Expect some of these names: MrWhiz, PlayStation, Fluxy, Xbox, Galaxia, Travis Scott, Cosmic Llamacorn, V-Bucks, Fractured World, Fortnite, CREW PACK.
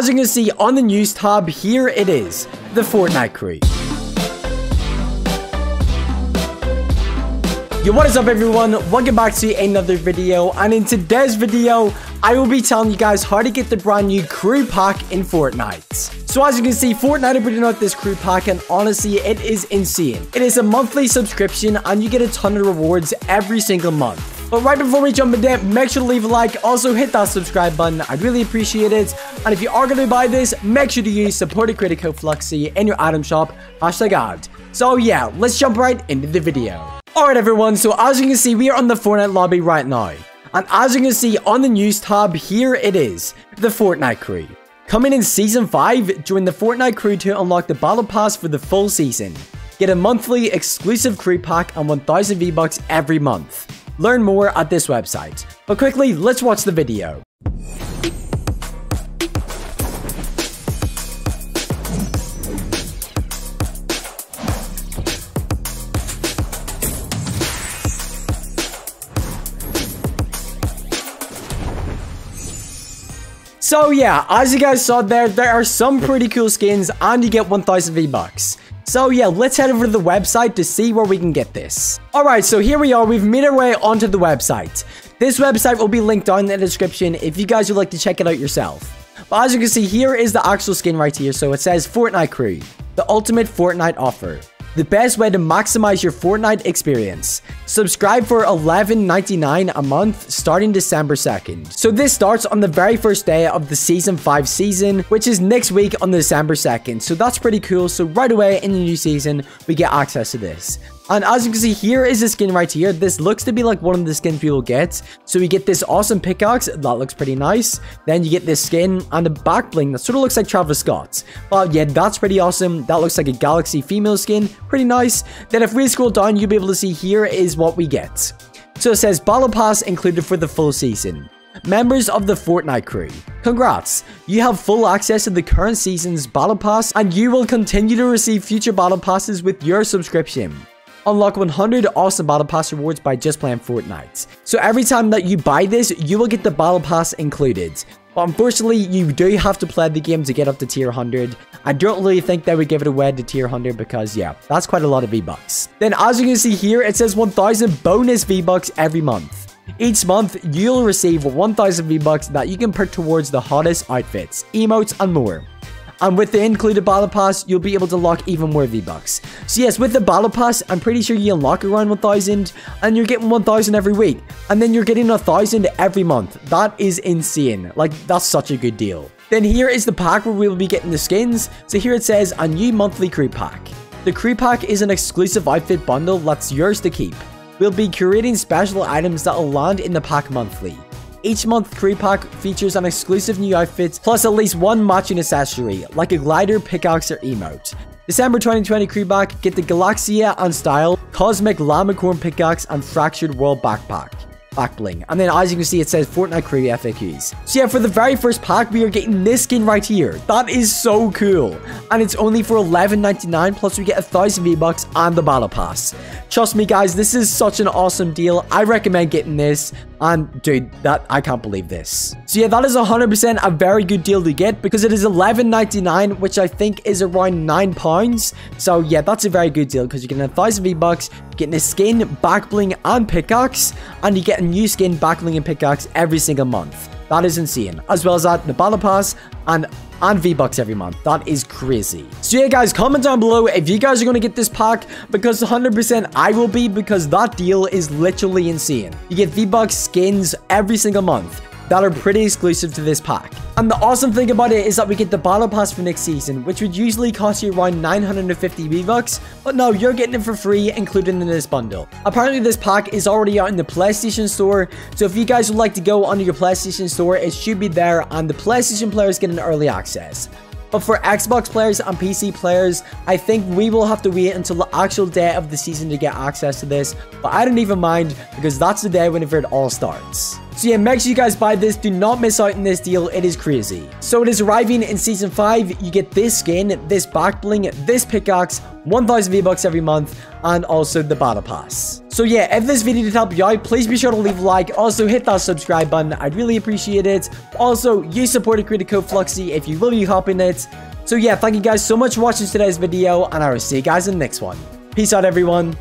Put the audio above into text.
As you can see on the news tab, here it is, the Fortnite crew. Yo, what is up everyone, welcome back to another video, and in today's video I will be telling you guys how to get the brand new crew pack in Fortnite. So as you can see, Fortnite are putting out this crew pack, and honestly it is insane. It is a monthly subscription and you get a ton of rewards every single month. But right before we jump into it, make sure to leave a like, also hit that subscribe button, I'd really appreciate it. And if you are going to buy this, make sure to use supporter credit code Fluxy in your item shop, hashtag ad. So yeah, let's jump right into the video. Alright everyone, so as you can see, we are on the Fortnite lobby right now, and as you can see on the news tab, here it is, the Fortnite crew. Coming in Season 5, join the Fortnite crew to unlock the Battle Pass for the full season. Get a monthly exclusive crew pack and 1000 V-Bucks every month. Learn more at this website. But quickly, let's watch the video. So yeah, as you guys saw there are some pretty cool skins and you get 1000 V-Bucks. So yeah, let's head over to the website to see where we can get this. Alright, so here we are, we've made our way onto the website. This website will be linked down in the description if you guys would like to check it out yourself. But as you can see, here is the actual skin right here, so it says Fortnite Crew, the ultimate Fortnite offer. The best way to maximize your Fortnite experience. Subscribe for $11.99 a month starting December 2nd. So this starts on the very first day of the Season 5 season, which is next week on December 2nd. So that's pretty cool. So right away in the new season, we get access to this. And as you can see, here is the skin right here. This looks to be like one of the skins we will get. So we get this awesome pickaxe. That looks pretty nice. Then you get this skin and a back bling that sort of looks like Travis Scott. But yeah, that's pretty awesome. That looks like a Galaxia female skin. Pretty nice. Then if we scroll down, you'll be able to see here is what we get. So it says Battle Pass included for the full season. Members of the Fortnite crew, congrats! You have full access to the current season's Battle Pass, and you will continue to receive future Battle Passes with your subscription. Unlock 100 awesome Battle Pass rewards by just playing Fortnite. So every time that you buy this, you will get the Battle Pass included. But unfortunately, you do have to play the game to get up to tier 100. I don't really think they would give it away to tier 100 because, yeah, that's quite a lot of V-Bucks. Then as you can see here, it says 1000 bonus V-Bucks every month. Each month, you'll receive 1000 V-Bucks that you can put towards the hottest outfits, emotes, and more. And with the included Battle Pass, you'll be able to lock even more V-Bucks. So yes, with the Battle Pass, I'm pretty sure you unlock around 1,000, and you're getting 1,000 every week. And then you're getting 1,000 every month. That is insane. Like, that's such a good deal. Then here is the pack where we'll be getting the skins. So here it says, a new monthly crew pack. The crew pack is an exclusive outfit bundle that's yours to keep. We'll be curating special items that'll land in the pack monthly. Each month, crew pack features an exclusive new outfit, plus at least one matching accessory, like a glider, pickaxe, or emote. December 2020 crew pack, get the Galaxia and Style, Cosmic Llamacorn pickaxe, and Fractured World backpack. Back bling. And then as you can see, it says Fortnite crew FAQs. So yeah, for the very first pack, we are getting this skin right here. That is so cool. And it's only for $11.99, plus we get 1,000 V-Bucks and the Battle Pass. Trust me guys, this is such an awesome deal. I recommend getting this. And dude, I can't believe this. So yeah, that is 100% a very good deal to get because it is $11.99, which I think is around £9. So yeah, that's a very good deal because you're getting 1,000 V-Bucks, getting a skin, back bling, and pickaxe, and you get a new skin, back bling, and pickaxe every single month. That is insane. As well as that, the Battle Pass and V-Bucks every month. That is crazy. So yeah guys, comment down below if you guys are going to get this pack, because 100% I will be, because that deal is literally insane. You get V-Bucks skins every single month that are pretty exclusive to this pack. And the awesome thing about it is that we get the Battle Pass for next season, which would usually cost you around 950 V-Bucks, but no, you're getting it for free, included in this bundle. Apparently this pack is already out in the PlayStation Store, so if you guys would like to go onto your PlayStation Store, it should be there, and the PlayStation players get an early access. But for Xbox players and PC players, I think we will have to wait until the actual day of the season to get access to this, but I don't even mind, because that's the day whenever it all starts. So yeah, make sure you guys buy this. Do not miss out on this deal. It is crazy. So it is arriving in Season 5. You get this skin, this back bling, this pickaxe, 1,000 V-Bucks every month, and also the Battle Pass. So yeah, if this video did help you out, please be sure to leave a like. Also, hit that subscribe button. I'd really appreciate it. Also, use supported creator code Fluxy if you will be hopping it. So yeah, thank you guys so much for watching today's video, and I will see you guys in the next one. Peace out, everyone.